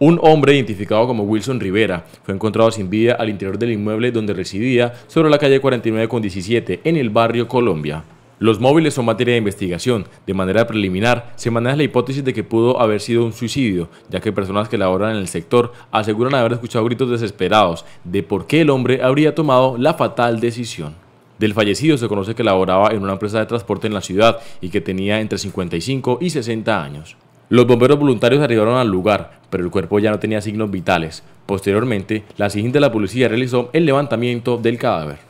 Un hombre identificado como Wilson Rivera fue encontrado sin vida al interior del inmueble donde residía sobre la calle 49 con 17 en el barrio Colombia. Los móviles son materia de investigación. De manera preliminar, se maneja la hipótesis de que pudo haber sido un suicidio, ya que personas que laboran en el sector aseguran haber escuchado gritos desesperados de por qué el hombre habría tomado la fatal decisión. Del fallecido se conoce que laboraba en una empresa de transporte en la ciudad y que tenía entre 55 y 60 años. Los bomberos voluntarios arribaron al lugar, pero el cuerpo ya no tenía signos vitales. Posteriormente, la SIGIN de la policía realizó el levantamiento del cadáver.